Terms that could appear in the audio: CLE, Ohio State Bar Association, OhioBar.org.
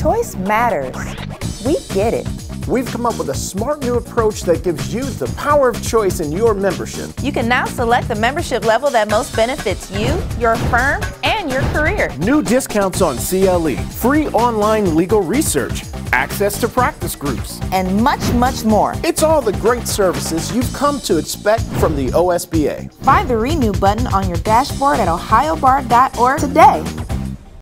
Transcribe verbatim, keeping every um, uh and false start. Choice matters. We get it. We've come up with a smart new approach that gives you the power of choice in your membership. You can now select the membership level that most benefits you, your firm, and your career. New discounts on C L E, free online legal research, access to practice groups, and much, much more. It's all the great services you've come to expect from the O S B A. Find the Renew button on your dashboard at Ohio Bar dot org today.